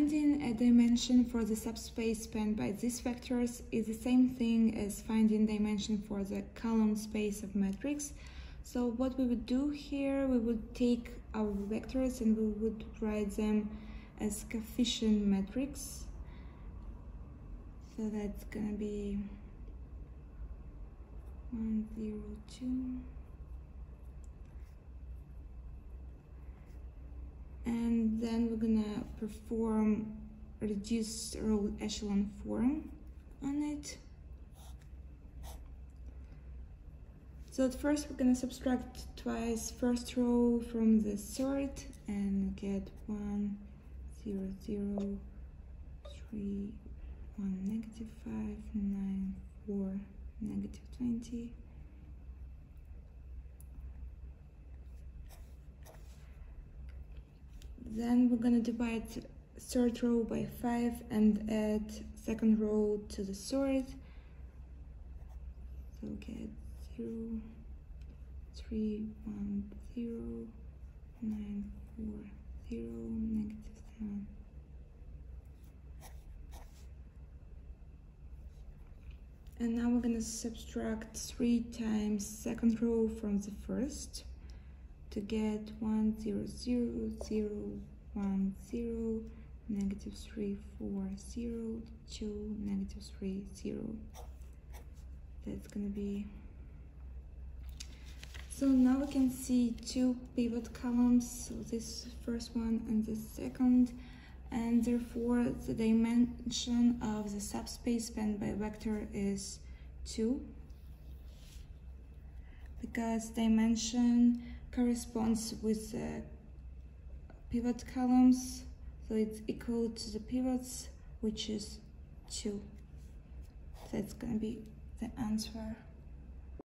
Finding a dimension for the subspace spanned by these vectors is the same thing as finding dimension for the column space of matrix. So what we would do here, we would take our vectors and we would write them as coefficient matrix. So that's gonna be 1, 0, 2. And then we're gonna perform reduced row echelon form on it. So at first we're gonna subtract twice first row from the third and get 1, 0, 0, 3, 1, -5, 9, 4, -20. Then we're gonna divide third row by 5 and add second row to the third. So get 0, 3, 1, 0, 9, 4, 0, -7. And now we're gonna subtract 3 times second row from the first to get 1, 0, 0, 0, 1, 0, -3, 4, 0, 2, -3, 0. That's gonna be. So now we can see two pivot columns, so this first one and the second, and therefore the dimension of the subspace spanned by vector is 2, because dimension corresponds with the pivot columns, so it's equal to the pivots, which is 2. That's gonna be the answer.